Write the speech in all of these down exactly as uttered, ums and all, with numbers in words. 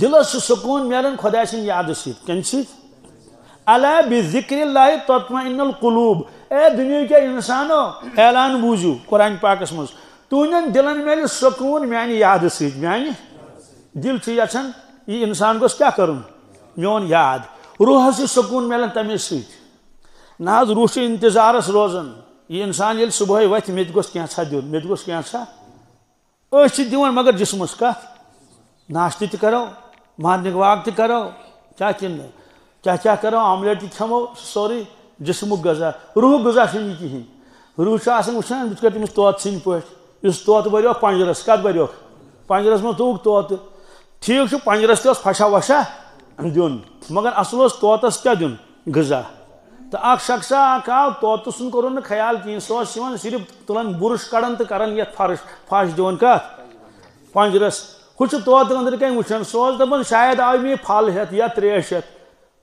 दिलस सुकून मेलन खुदा सिंद याद सत्मिक्रिल कुलूब। ए दुनिया के इंसानो ऐलान बूझू कुरान पाकस मज तुन दिलन मिले सुकून मानी याद सान दिल यछन यह इंसान गोस क्या करूँ मोन याद रूहस सुकून मिलन तमें सह रूह से इंतजारस रोजान यह इंसान ये सुबह वथ मे क्या दिन मे क्या दिवन मगर जिसमस कत नाश्त त करो मार्निंग वाक त करो क्या क्या क्या करो आमलेट त खमो सोरी जिसमुक गजा रूह गजा से कहें रूह वान तम तोत सद पोत बरियो पंजरस कत बरियो पंजरस मह तुक तोत ठीक पंजरस तशा वशा दिन मगर असल तोतस क्या दिन गजा तो अख शख्सा आव तोत सुन कोर ख्याल कहें सो सिर्फ तुलान बुरश कड़ान तो करान ये फर्श फर्श दिन कत पंजरस हूँ तोत अंदर कहीं वुचान सो दपान शायद आव मे फल हेत या त्रेश हेत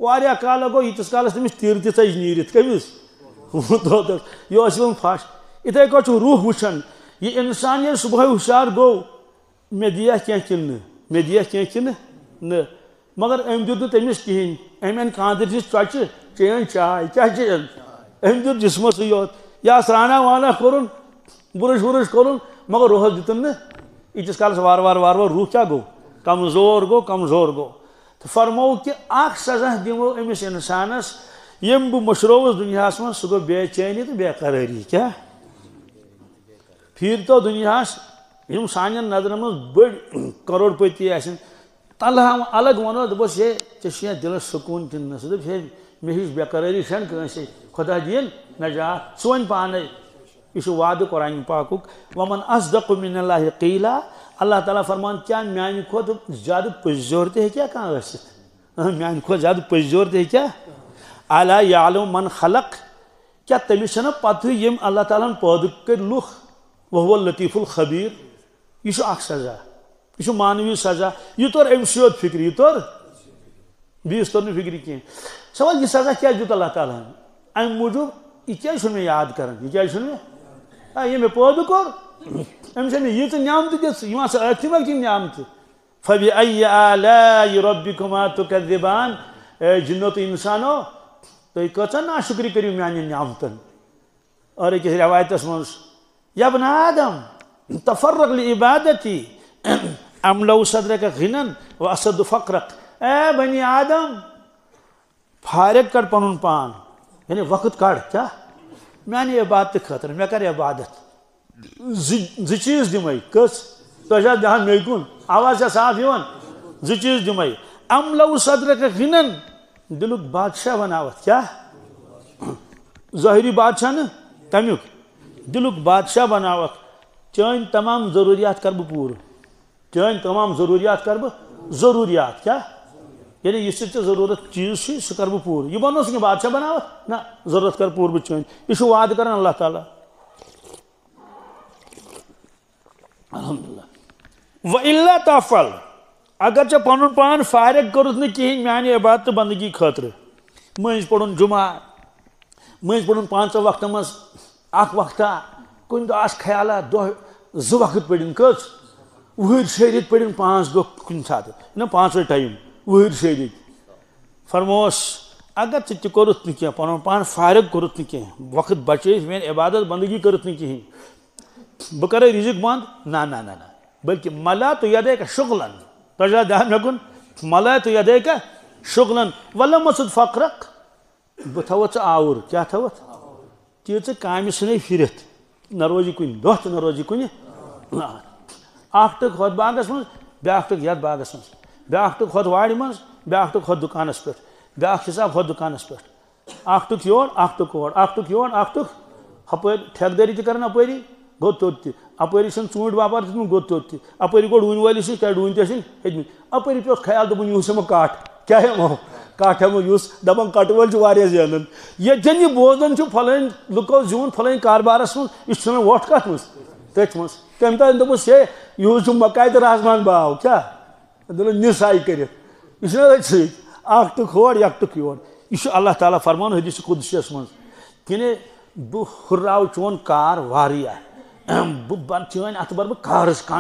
वारिया काल गो यीस काल तमिस तिर त च नीरित कमिस तोत यह फश इथे कह रूह वुचान यह इंसान ये सुबह हुशार गो मे दिया कह कि मे दिया कह कि मगर अम दित तमिस कहें अमेन कांदर दिस चच चेन चाय क्या चेन अम दित जिसमस योत या स्राना वाना कोरुन बुरश वुरश कोरुन मगर रूह दितन न यीस काल वार वार वार वार रूह क्या गो कमजोर गो कमजोर गो तो फरमो कि अख सजा दिमो अमिस इंसानस यम बह मशरोवस दुनिया में सह गो बेचैनी तो बेकरारी क्या फिर तो दुनिया यम सान नजर मज बड़ करोड़पति आल अलग वनो दस हे ऐ दिल सुकून कि दप हे मे हिश बेकरारी से खुदा दिन नजात सन पान यह वादे कुरान पाक वमन असदक़ु मिनल्लाह क़ीला अल्लाह ताला फरमान क्या माने खुद ज्यादा पजोर तो हे क्या माने खुद ज्यादा पजोर तो हे क्या अला यालम मन खलक क्या तमिस पत यम अल्लाह ताला पैदा कर लुख वहुवल लतीफुल खबीर यह अख सजा यह मानवी सजा यह तौर अम सद फिक्र यह तौर बीस तौर न फिक्र कह सवाल यह सजा क्या दित अल्लाह ताला अम मूजूब यह क्या मे याद कर यह क्या मे ये मे पैदा कोर अम्स मे यीच नामत दिस यह अथि वक्त नामत फबि अय्य आलाइ रब्बिकुमा तुकद्दिबान ए जिन्नो तो इंसानो तुम कचा ना शुक्री करू मानी नामतन और एक रवायतस मज या बना आदम तफर्रक लिइबादती अमलौ सदरक घिनन व असद फक्रक ए बनी आदम फारग कर पनुन पान यानी वक्त काढ़ क्या मानी इबादत खतर मे कर इबादत जीज दिमे कस तुझा दहान मे कुन आवाज साफ इन जीज दिमे अमल सदरक हिनन दिलुक बादशाह बनावत क्या जहरी बादशाह न तमुक दिलुक बादशाह बनावत चन तमाम जरूरियात कर पूर चन तमाम जरूरियात कर जरूरियात क्या यानी इस जरूरत चीज सह कर पूर यह बनो सह बादशाह बनावत ना जरूरत कर पूर बह चन यह वाद कर अल्लाह ताला अल्हम्दुलिल्लाह व इल्ला तफल अगर च पन पान फारग कोरुत न कहें मानी इबादत बंदगी खतर मंज पड़न जुमा मंज पड़न पांच वक्त मज अख वक्त कुन दह ख्याल दह ज वक्त पड़न कच वहर शरीत पड़न पांच दह कुन सात ना पांच टाइम वहर शरीत फरमोस अगर च कोरुत न कह पन पान फारग कोरुत न कह वक्त बचे मेन इबादत बंदगी कोरुत न कहें बह कर रिजिक बंद ना ना ना ना बल्कि मला तो यदे का शुगलन तुझा ध्यान रखन मला तो यदे का शुगलन वलम मसद फक्रक बह थव आवर क्या थवत तीच काम सन फिर न रोजी कुन दह तो न रोजी कुन अख टुक हत बागस मज ब्या टुक यथ बागस मज ब्या टुक हत वाड़ मज ब्या टुक हत दुकानस पे ब्या हिसाब हत दुकानस पे अख टुक योर अख टुक ओर अख टुक योर अख टुक हपर ठेकदारी त कर अपरी गो तोत अपरी चूंट व्यापार दिन गो तोत अपरी गो डून वाली क्या डून ते हम अपरी पे ख्याल दोपन यूस हेमो काठ क्या हेमो काठ हेमो यूस दपान कट वाले जान ये जन यह बोजान फलान लुको जून फलान कारबारस मज यह वोट कत मज तथ मज तम तक दोपस हे यह मकाय तो राजमान भाव क्या दिसाई कर अखटुक होर यकटुक योर यह अल्लाह ताला फरमान हदीस कुदसियस मज कि बह हुर्राव चोन कार वारिया बह चन अत बर बह कार सत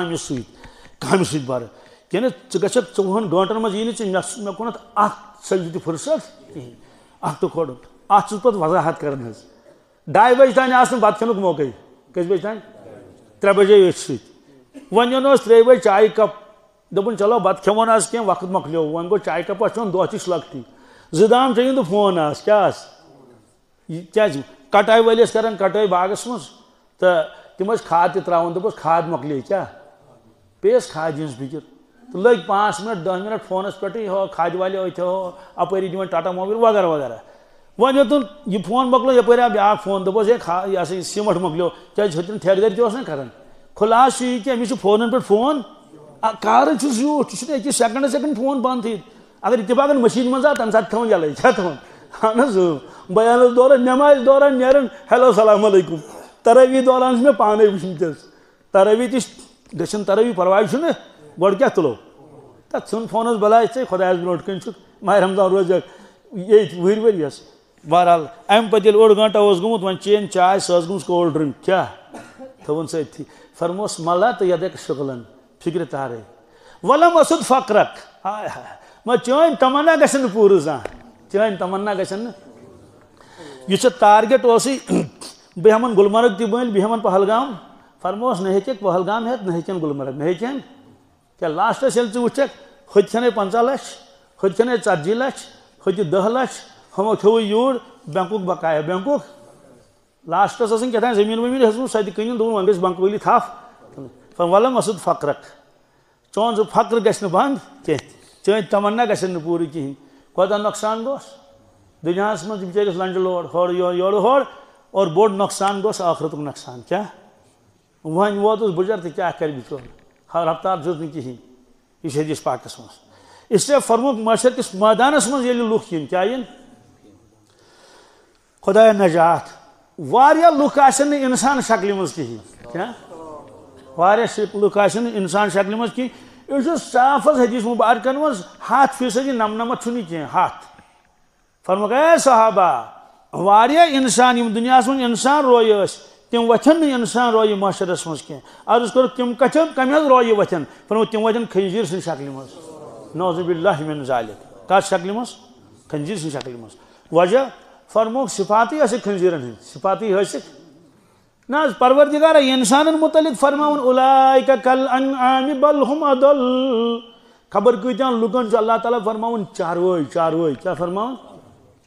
तेन ऐसा चौहन गंटन मे मे को सजद फुर्सत कहीं अत कड़ अत वजाहत कर डाय बजे तान बत खेन मौके कस बजे तान त्रे बजे वन त्रे बजे चाय कप दोपन चलो बत खेमो ना कह वक्त मकलो वो गो चाय कप चोन दह तश लकटी जुदाम चयन तो फोन आस क्या कटाई वलिस कर कटाई बागस मज तो तम खाद त्रावान दोपस खाद मकल क्या पेस खाद हज फिक्र तो लग पाँच मिनट दह मिनट फोनस पे हो खाद वाले हो अपरी दिन टाटा मोबाइल वगैरह वगैरह वो योन यह फोन मकलो यपर आप ब्या फोन दोपस यह सह सीमेंट मकलो क्या होती ठेकदारी तक करान खुलास क्या अमिश फोन पे फोन कार यूठ यह सेकंड सेकंड फोन बंद थी अगर यह पागन मशीन मजा तम सात थवन जल्द क्या थवन अहन बयान दौरान नमाज दौरान नेरान हेलो सलाम अलैकुम तरवी दौरान मे पान वस तरवी तन तरवी परवाह गोड़ क्या तुलो तथा सन फोनस बलाय खुदायस ब्रोट कन माह रमजान रोज ये वर वरीस बहरहाल अम पे ओड घंटा उस गुत वन चेन चाय सह कोल्ड ड्रिंक क्या थवन सी फरमोस मल्ला तो यद शगलन फिक्र तारे वलम असद फक्रक हाय हाय मैं चन तमन्ना गन पूरे जान चन तमन्ना गन यह टारगेट उस बह हम गुलमर्ग ती बन बह हम पहलगाम फरमोस न हेक पहलगाम हेत न हेन गुलमर्ग न हेन क्या लास्टस ये वुक हे पंचा लक्ष हे झी लक्ष हे दह लक्ष हमो थो यूर बैंक बकाया बैंक लास्टस क्या जमीन वमीन हेचम सो कन दोन वे बैंक वली थफ वलम असद फक्रक चोन जो फक्र गु बंद कह चन तमन्ना गन पूरी कहें कौत नुकसान गोस दुनिया मे बेचारे लंड लोड हर योड़ हर और बोड़ नुकसान गोस आखरत नुकसान क्या वन वोत बुजर तो क्या कर बिचो हर रफ्तार दिज न कह हदीस पाक मज इसलिए फरमुख मशर किस मैदानस मे लुख इन क्या इन खुदा नजात वारिया लुख आसन इंसान शक्ल मज क्या लुख आसन इंसान शक्ल मज कह साफ हदीस मुबारकन मज हथ फीसदी नमनमत कह हथ फरमुख ए सहाबा वारिया इंसान दुनिया मे इंसान रोय तम वथन इंसान रोय मशरस मज कह अर्ज कर तम कथन कम रोय वथन फो तम वथन खंजीर सन शक्ल मज नौजुबिल्लाह मिन ज़ालिक कत शक्ल मज खंजीर सन शक्ल मज वजह फरमो सिफाती ऐसिक खंजीरन हज सिफाती ऐसिक ना परवरदिगारा इंसानन मुतलिक फरमाउन उलाइका कल अनआम बल हुम अदल खबर कतन लुकन जो अल्लाह ताला फरमाउन चारवय चारवय क्या फरमाउन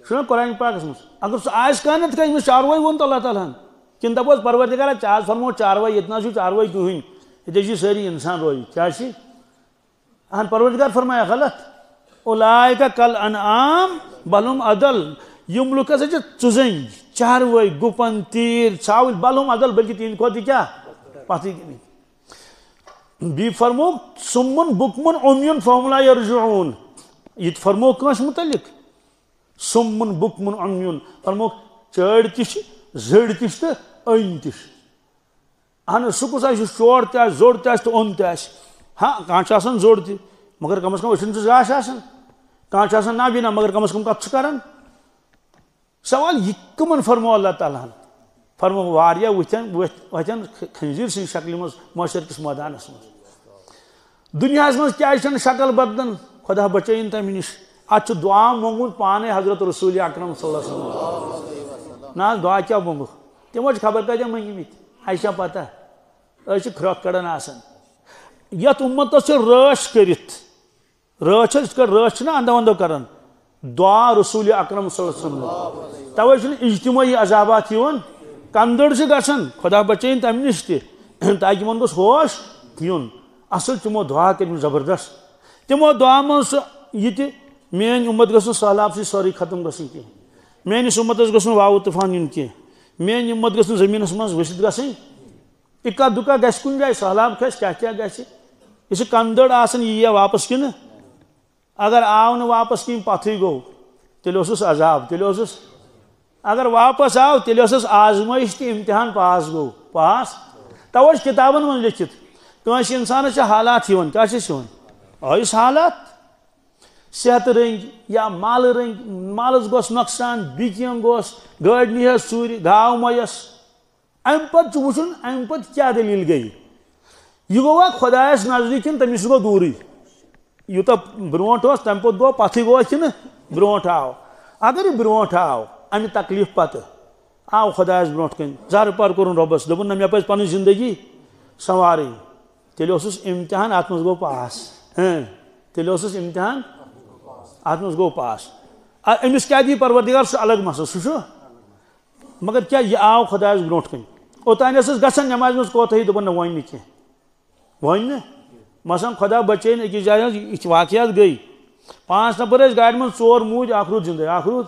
सुन कुरान पाक मज अगर सो आज कानत कह चारवय वो अल्लाह ताला किन दपोज परवरदिगारा चार फरमो चारवै इतना चारवै कहीं ये सारी इंसान रोय क्या अहन परवरदिगार फरमाया गलत उलाइका कल अनआम बल हुम अदल यम लूक चुजन चारवै गुपन तीर छावल बल हुम अदल बल्कि तीन खोत क्या पथ बी फरमोक सुमन बुकमन ओम्युन फॉर्मुला यरजून ये फरमो कस मुतलिक सुमन बुकमन ओम्युन फरमोक चड़ तिश जड़ तिश तो अन तिश अहन सह कस चोर त जोड़ तो ओन त हाँ कह जोड़ त मगर कम अज कम अठन गाश कह ना बिना मगर कम अज कम कत कर सवाल यह कमन फरमो अल्लाह ताला फरमो वारिया वथन वथन खंजीर सी शक्ल मज मशर किस मैदानस मज दुनिया मज क्या शक्ल बदलन खुदा बचन तम नश अत दुआ मोंगमुत पान हजरत रसूल अकरम सल्लल्लाहु अलैहि वसल्लम ना दुआ क्या मोंगु तम खबर कत मंगमित अच्छा पता अच्छे ख्रक कड़न आसान यत उम्मत से राश करित राश कर राश ना अंदो अंदो करन दुआ रसूल अकरम तवे इज्तिमाई अजाबात कंदड़ गन खुदा बचन तम नश ताकि गोस होश यून असल तमो दुआ कर जबरदस्त तमो दुआ मज ये मेन उम्मत गो सहलाब से सारी खत्म गई कह मेस उम्मत गो वाव तूफान यून कह मेन उम्मत गो जमीन मज वसित गई इक्का दुक्का गुन जाए सहलाब खस क्या क्या गह कंदड़ आसन यी वापस कि अगर आव न वापस कहीं पथ गो तेल अजाब तेल अगर वापस आव तेल आजमाइश तो इम्तिहान पास गो पास तव किताबन मन लिखित कंस इंसान हालात यून क्या आयुस हालात सेहत रंग या माल रंग मालस गोस नुकसान बिकियन गोस गाड़ निहस चूर गाव मयस अम पे वुन अम पे क्या दलील गई यह गो खुदायस नजदीक तमिश गो दूर यू तो ब्रों तमो गो पथि गोन ब्रों आओ अगर ब्रों आओ अम तकलीफ पत् आओ खुदायस ब्रो कन जर पार कोरुन रबस दोपन ना मे पे पन जिंदगी संवारी तेल इम्तिहान अत मो पास तेल इम्तिहान अत मो पास अमिस क्या दी परवरदिगार सह अलग मसल सह मगर क्या यह आओ खुदायस ब्रो कन ओतान ग नमाज मज कोत दोपन ना वन कह वन मसन खुदा बचे अकिस जाए वाकियात गई पांच नफर गाड़ मे चोर मूज अखरूद जिंद अखरूद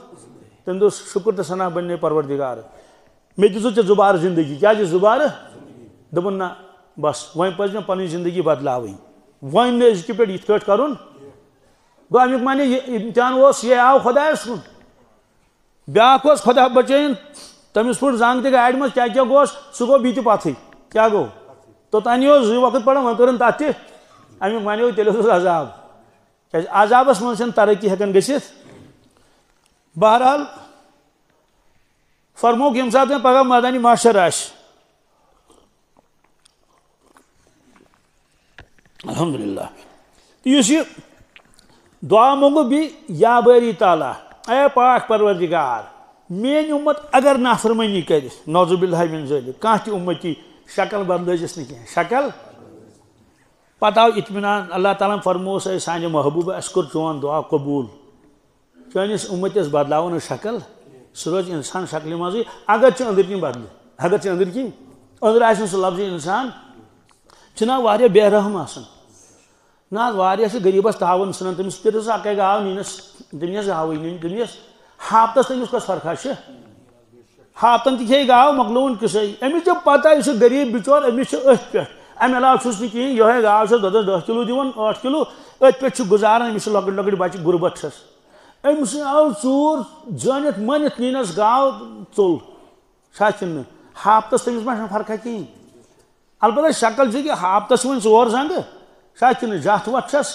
तम दो शुक्र तो सना बने परवरदिगार मे दि जुबार जिंदगी क्या दी जुबार दोपन ना बस वह पज मे पी जिंदगी बदला वन अजक पे इत कर गो अमुक माने इम्तिहान ये आव खुदायस कुन ब्याक खुदा बचन तमिस फुट जंग त गाड़ मे क्या क्या गोस सह गो बी पथ क्या गो तोतानी जो वक्त पड़ा वह कर तथ अमुक मानो तेल अजाब क्या अजाबस मन तरक्की हेकान गसित बहरहाल फरमोक यम सात पगह मदानी माशर अल्हम्दुलिल्लाह तो दुआ मंगो बी या बारी ताला ए पाक परवरदिगार मेन उम्मत अगर नाफरमानी कर नौजुबिल्लाह मिन ज़ालिक कहीं उम्मती शक्ल बदलस ना शक्ल पता आव इत्मीनान अल्लाह ताला फरमो साने महबूब अस कोर चोन दुआ कबूल चनिस उम्मतस बदलाव न शक्ल सह रोज इंसान शक्ल मज अगर अंदर की बदल अगर अंदर की अंदर आ लफ्ज इंसान चुना वारिया बेरहम ना वारिया गरीबस तावन सन तमिस पेर अक गाव नीनस तमिस गावी नीन तमिस हापतस तमिस कस फर्खा हापतन ते खे गाव मकलून किस अमिस पता यह गरीब बिचोर अमिस अथ पे अमे अलावा छुस ना कहीं ये गाव दस दह किलो दिवन आठ किलो अथ पे गुजारान अमिस लकट लकट बच्चे गुर्बत छस अमिस आव चूर जानत मानित नीनस गाव चोल सा हापतस तमिस मा फर्खा कहीं अलबत्ता शक्ल से कि हापतस वन चोर जंग सा जथ वस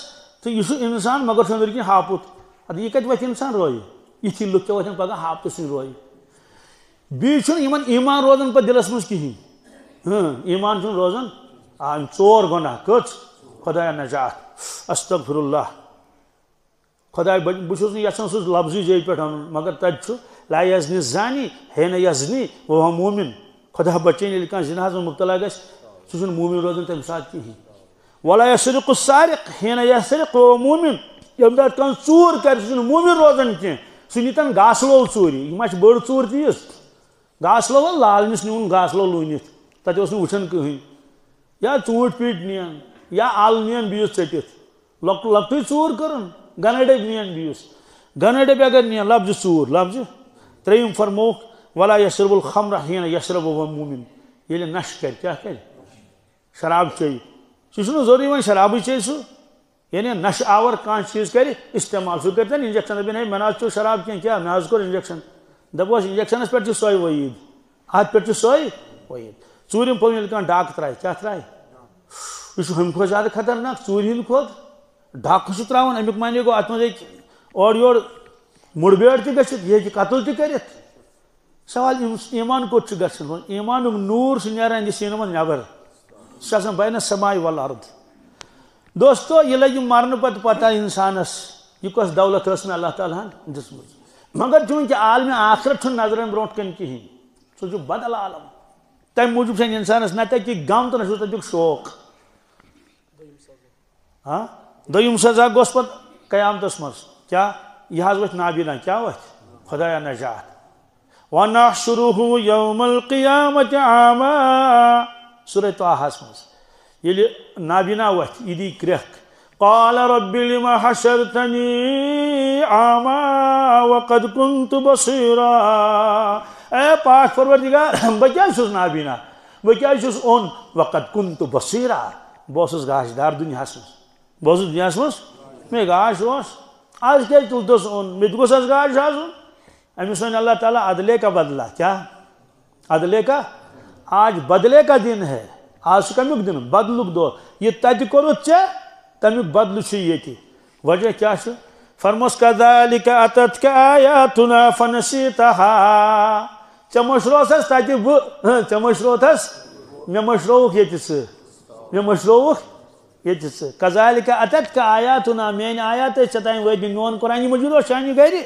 तो यह इंसान मगर अंदर की हापुत अद यह कत इंसान रोय इथी लुक क्या वन पगह हापत सी रोय बीन ईमान रोजान पे दिलस मज कहीं ईमान रोजान आ चोर गुना कच खुदा नजात अस्तगफिरुल्लाह खुदा बहुत ना सह लफ्जी जे पे मगर तथा ला यजनी जानी है न यजनी वह मोमिन खुदा बचन ये कह जिनहस में मुबतला ग सह मोमिन रोजान तम सा कहीं वाला यसरिक सारिक हेना यसरिक वो मोमिन यम दार कन चूर कर सुन मोमिन रोजन के सुनितन गासलो चोरी यह माच बड़ चोर तीस गासलो लालनिस न्यून गासलो लूनित तथे ओस न उठन कहीं या चूट पीट नियन या आल नियन बीस चटित लक लक चूर करन गनडे नियन बीस गनडे अगर नियन लफ्ज चूर लफ्ज त्रेम फरमो वाला यसरबुल खमर हेना यसरब वो मोमिन येले नश कर क्या कर शराब चाहिए सह जोर वन शराब चेज सह यानी नशे आवर कह चीज कर इस्तेमाल सह कर इंजेक्शन दपन है मे चो शराब क्या क्या मे कोर इंजेक्शन दपस इंजेक्शन पे सोई वईद अत पे सोई वईद चूरम पे कह डाक त्रा क्या त्रा यह हम ज्यादा खतरनाक चूर हिंद खोद डाक त्रावान अमुक माने गो अत मे ओर योर मुड़बेड़ ते गत यह कत्ल ते सवाल ईमान कोत ईमान नूर नारान यह सीन मन नबर सह बन समाय वल अर्द दोस्तों यह लगे मरने पत् पता इंसानस यह कस दौलत अल्लाह ताला दिसम मगर चूंकि आलम आखिरत नजरन ब्रो कन कहीं सह बदल आलम तम मूजूब इंसानस न तक गम तो न तक शौक हाँ दम सजा गोस पत् कयामतस मज क्या यह वह नाबीना क्या वह खुदाया नजात वनहशरुहु यौमल क़ियामति आमा सूरह ताहा मज नाबीना वथ यह दी क्रेख قال رب لم حشرتني أعمى وقد كنت بصيرا اے پاک پروردگار بہٕ کیٛازِ چھُس نابینا بہٕ کیٛازِ چھُس اوٚن وقد كنت بصيرا بہٕ اوسُس گاش دار دُنیاہَس منٛز بہٕ اوسُس دُنیاہَس منٛز مےٚ گاش اوس آز کیٛازِ تُلتُس اوٚن مےٚ تہِ گوٚژھ آز گاش آسُن أمِس وَنہِ اللہ تعالیٰ عدلے کا بدلہ کیٛاہ عدلے کا आज बदले का दिन है आज कमुक दिन बदलुक दो ये तत कोर चे तमुक बदल ये वजह क्या फरमोस कदालिका अतत आयातुना फनसीतहा चे मशरोस तत बह चे मशरोस मे मशरोक ये मे मशरोक कजाल का अतत का आयात ना मे आयात नोन कुरानी मौजूद और शानी गरी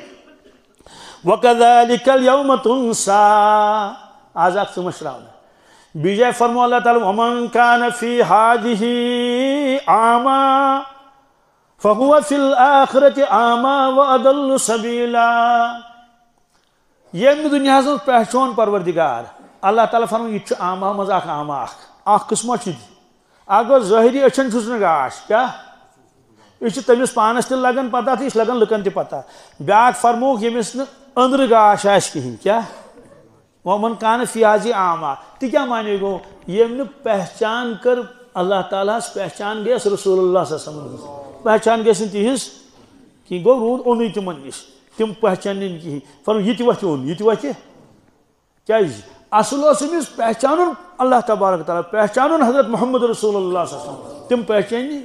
व कजालिकल यौम तुंसा आज आप समझ बीजा फरमो अल्लाह ताला वमन कान फी हादिही आमा फहुव फिल आखिरति आमा व अदल्लु सबीला। ये दुनिया पहचान परवरदिगार अल्लाह ताला फरमो यह आमा मज आमा अख कस्म अगर जहरी अचन गाश क्या यह तमिस पानस त लगन पता तो यह लगन लुकन पता ब्या फरमोक यमिस अंदर गाश कहीं क्या वमन कान फियाजी आमा तो क्या माने गो यम पहचान कर अल्लाह ताला पहचान गस रसूलुल्लाह पहचान गस तिहस कहीं गो रूद ओन तम नश तम पहचान कहीं फर यह वथ ओन यह वथ क्या असल पहचान अल्लाह तबारक ताला पहचान हजरत मोहम्मद रसूलुल्लाह तम पहचानी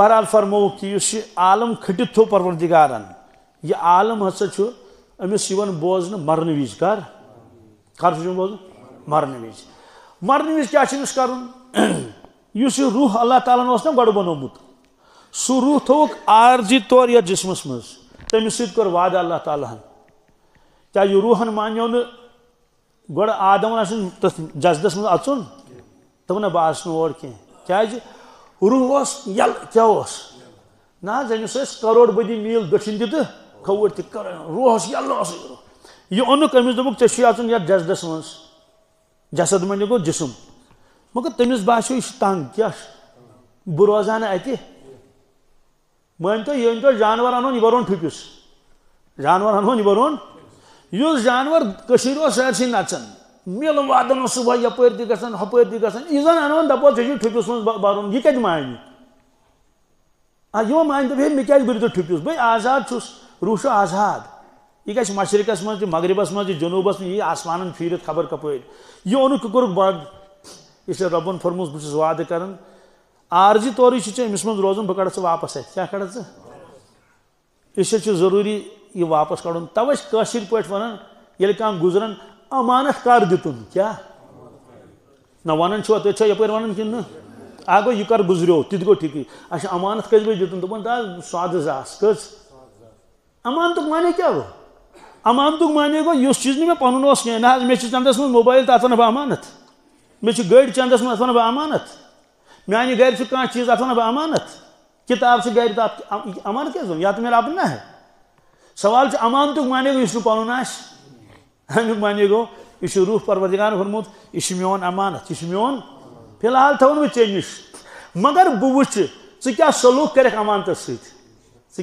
बहरहाल फरमो कि आलम खटित थो परवरदिगारन यह आलम हसा अमिस बोजन मरन वज कर बोज मरन वज मरन वज क्या कर रूह अल्लाह ताला ने ना गो बनोमुत सू रूह थोक आरजी तौर यह जिसमस मज तमिस वादा अल्लाह ताला क्या यह रूहन मानो न गोड़ आदम जजदस मज अचुन दप ना बस और क्या रूह यल क्या ना जमीस करोड़ बदी मील दक्षिण तो खवर तर रूह यल यह ओनुक अमिस दोपक चे अचुन ये जजदस मज जसद मन गो जिसम मगर तमिस बासो यह तंग क्या बह रोजाना अत मानतो यह तो जानवर अनोन यह रोन ठुपिस जानवर अनोन यह रोन यह जानवर कशीर सारे नचन मिल वादन सुबह यपर तन हपर तन यह जन अन दपो ऐसी ठुपिस मज बरुन यह कत मान यो मान दे मे क्या बरत ठुपिस बे आजाद छुस रूह आजाद यह गि मशरकस मज मगरबस मज जनूबस मज यह आसमान फिर खबर कपड़ यह ओनुक बंद इसलिए रबन फरमूस बहुत वादे कर आरजी तौर अमिस मज रोजन बह कड़ वापस क्या कड़ ऐ इसलिए जरूरी यह वापस कड़न तवे काशिर पे वन ये कह गुजरान अमानत कर दुन क्या ना वन तुझे यप वन कि आ गो यह कर गुजरियो तु गो ठीक अच्छा अमानत कस बे दुन दपान दा स्वाद जास कस अमानत माने क्या वो अमानत माने गो इस चीज ना पन ना मे चंदस मज मोबाइल तो अथान बह अमानत मे गाड़ी चंदस मज अथान बह अमानत मानि गर कह चीज अथान बह अमानत किताब से गर अमानत क्या या तो मेरा अपना है सवाल अमानत माने गो यह पन अमुक माने गो यह रूह परवरदिगार फरमुत यह मोन अमानत यह मोन फिलहाल थवन बे नश मगर बह वो क्या सलूक कर अमानत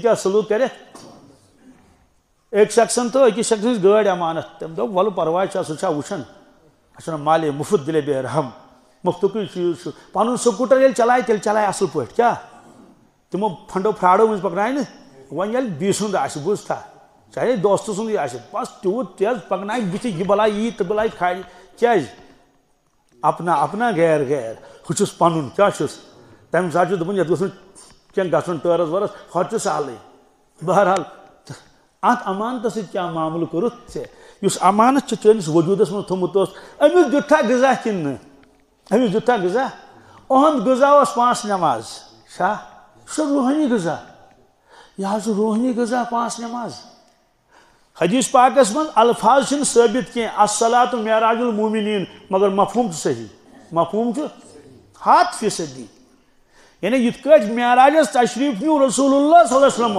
क्या सलूक कर एक शख्सन तो अकिस शख्स गाड़ी अमानत तम दो वल परवाह सह वन अच्छा माले मुफ्त दिले बेरहम मुफ्तुक चीज पन स्कूटर ये चलाय तेल चलाय असल पे क्या तमो फंडो फ्राडो मज पकड़ाए न वन ये बी सुंद बुझा चाहे दोस्त सुंद बस तूत तेज पकनाय बुत यह बलाय यी तो बलाय खाली क्या अपना अपना गैर गैर हुस पन क्या तम सात दोपन ये गो टरस वरस हर सहल बहरहाल अत अमानत क्या मामल कोरुत से उस अमानत चेनिस वजूदस मज थोमुत अमिस दुठा गजा कि अमिस दुठा गजा ओहद गजा पांच नमाज शाह सो रूहानी गजा यह रूहानी गजा पांच नमाज हदीस पाकस मज अल्फाज साबित कह अस्सलातु मेराजुल मोमिनीन मगर मफहूम सही मफहूम हाथ फीसदी यानी यथ मेराजस तशरीफ न्यू रसूलुल्लाह सल्लल्लाहु अलैहि वसल्लम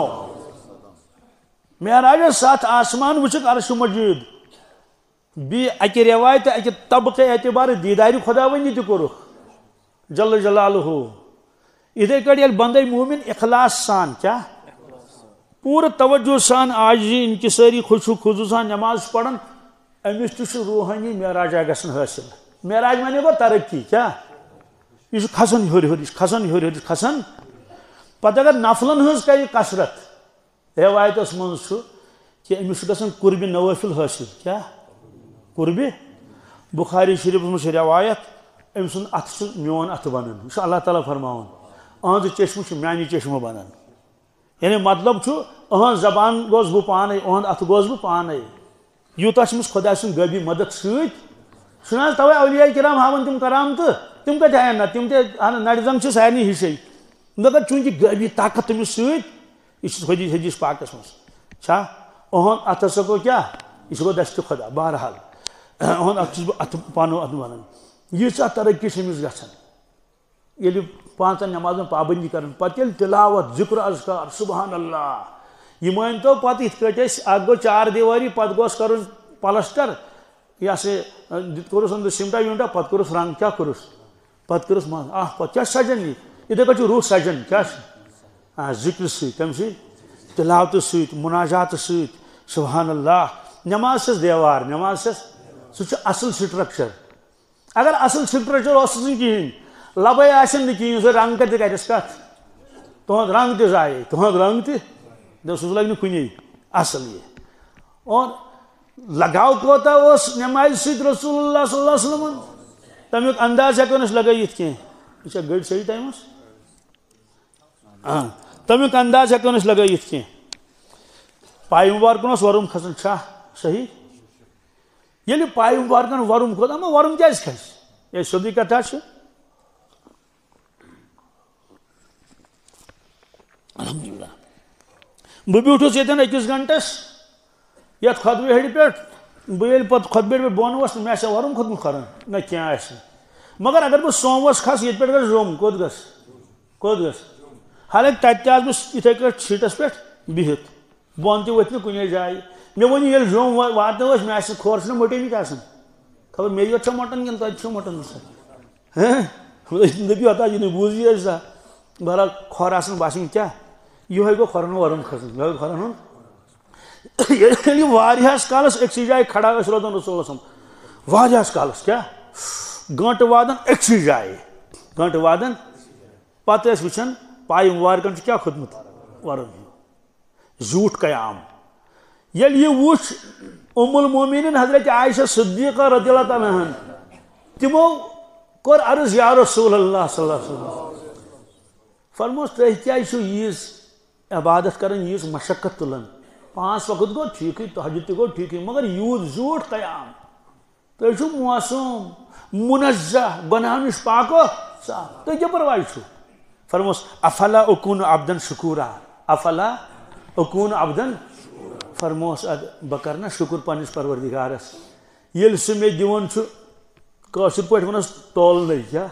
महराज साथ आसमान वचक अर्श मजीद बी अक रवायत अक तबक एतबार दीदार खुदावनी तुरुख जल जलालहू इधे कड़ी बंद मोमिन इखलास सान क्या पूरे तवज्जो सान आजी इनकसारी खुशू खुजू सान नमाज पढ़न अमिस तो रूहानी महराज गसन हासिल महराज माने गो तरक्की क्या यह खसन हर हर खसन हर हर खसन पत अगर नफलन हज कर कसरत रवायतस मज कि अमिस कुर्ब नवाफिल हासिल क्या कुर्ब बुखारी शरीफ मज रवायत अम सुंद अथ मोन अथ बन अल्लाह ताला फरमान अहज चश्म मानी चश्म बन यानी मतलब अहज जबान गोस बह पान अहद अथ गोस बह पान यूत खुदा सुंद गबी मदद सत सुनासता हुआ अलिया किराम हावन तुम कराम तो तुम क्या जाए ना तुम ते हाँ नारिजम से सायन ही हिस्से नगर चुनकी गरीबी ताकत तुम्हें सूट इस खोजी है जिस पाकिस्तान में चाह ओहन अतसर को क्या इसको दस्तक खुदा बहरहाल ओहन अतसर को अत पानो अतुवान ये साथ तरक्की से मिस्गासन ये लोग पांच नमाज़ों पाबंदी करन पतिल तिलावत ज़िक्र अज़कार सुबहान अल्लाह ये मायन तो पाती इतने आगो चार दीवारी पदगोस करुन पालस्टर या से दिक्कतों से सिमटा यूंटा पदकरों फ्रांग क्या करों पदकरों मां आह पत्या सजन ही इधर कुछ रूह सजन क्या आह ज़िक्र सूत कम सी तिलावत सूत मुनाजात सूत सुबहान अल्लाह नमाज़ से देवार नमाज़ से सोच असल स्ट्रक्चर अगर असल स्ट्रक्चर औसत की लबाई आशन निकी उसे रंग कर दिखाए जिसका तो हम रंग तो जाए तो हम रंग तो जब सुसलाइन ने कुनी असल ये और लगाव को तो वो नमाज़ सीत रसूलुल्लाह सल्लल्लाहु अलैहि वसल्लम तब एक अंदाज़ है कौन से लगाई इतने इसे गर्द सही टाइम है हाँ तब एक अंदाज़ है कौन से लगाई इतने पायुवार कौन से वारुम खसन शाह सही ये लो पायुवार कौन वारुम को तो हम वारुम क्या इसका ये सदी का ताश अल्हम्दुलिल्लाह बुबी उठो चेतन इक्कीस घंटेस या खतबे हेड पेट बेल पत खतबे पे बोनवस मैं से वरुम खतम करन न क्या ऐसे मगर अगर वो सोमवस खास ये पेट गस रोम कोद गस कोद गस हाले तत्याज में इथे के सीटस पेट बिहत बोनती वत न कुने जाय मैं वो ये रोम वात वस मैं से खोरस न मोटे नहीं कासन खबर मेरी अच्छा मटन के तो अच्छा मटन सर हैं नबी होता ये बूझी ऐसा बहरहाल खोरासन बासन क्या यो है को खरन वरन खसन यो खरन ये वारियास कालस एक्सी जाए खड़ा रसूलुल्लाह रसूलुल्लाह सम वारियास कालस क्या घंट वादन एक्सी जाए घंट वादन पाते विचन पाई वार कंट क्या खदमत वरन झूठ कयाम ये ये वुच उम्मुल मोमिनिन हजरत आयशा सिद्दीका रदियल्लाहु तआला अन्हा तिमो कर अर्ज या रसूलुल्लाह सल्लल्लाहु अलैहि वसल्लम फरमोस तह क्या यीज इबादत करन यीज मशक्कत तुलन पांच वक्त गो ठीक तहज्जुद गो ठीक मगर यूथ झूठ कयाम तुम मासूम मुनज्जा गुनाहनिश पाको तुम क्या परवाह फरमोस अफला उकून अब्दन शुकूरा अफला उकून अब्दन फरमोस बह कर शुक्र पनिस परवरदिगारस ये सह मे दिवन काशिर पे वन तोलन क्या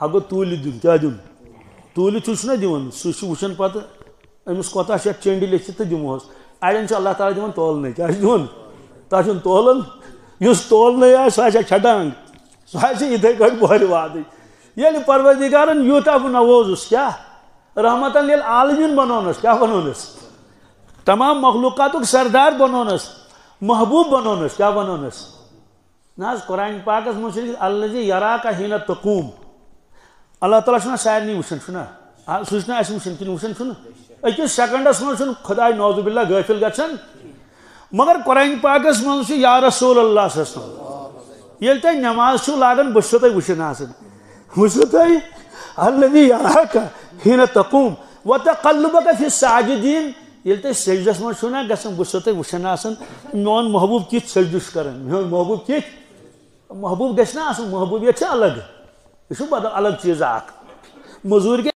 हाँ गो तूल दिन क्या दिन तूल तुना दिन सह वन पे अम्स कोता चेंडी लिखित तो दिमोस अड़न अल्लाह ताला दिन तोलन क्या दिन तुम तोलन इस तोलन आह छटांग सह इथे कट बोर वाद ये परवरदिगारन यूता नवोजुस क्या रहमत आलमीन बनोनस क्या बनोनस तमाम मखलूक़ात सरदार बनोनस महबूब बनोनस क्या बनोनस ना कुरान पाक मशरक़ अल्लाह यरा का हिना तकूम अल्लाह ताला चुना सायनी वुशन चुना हाँ सुचना ऐसी वुशन किन वुशन चुना ऐसे सेकंड असमान चुन खुदाई नौजुबिल्ला गैफिल गचन मगर कुरान पाकस मानुसी या रसूल अल्लाह सस्ता ये तो नमाज़ चुन लागन बुशता ही वुशन आसन बुशता ही अल्लाह भी यहाँ का हिना तकूम वता कल्लबा का फिर साजिदीन ये तो सेज़ असमान चुना गसम बुशता ही वुशन आसन नॉन महबूब किच सेज़ुश करन नॉन महबूब किच महबूब गचना आसन महबूब ये अच्छा अलग इशू बदल अलग चीज़ आख मजूर के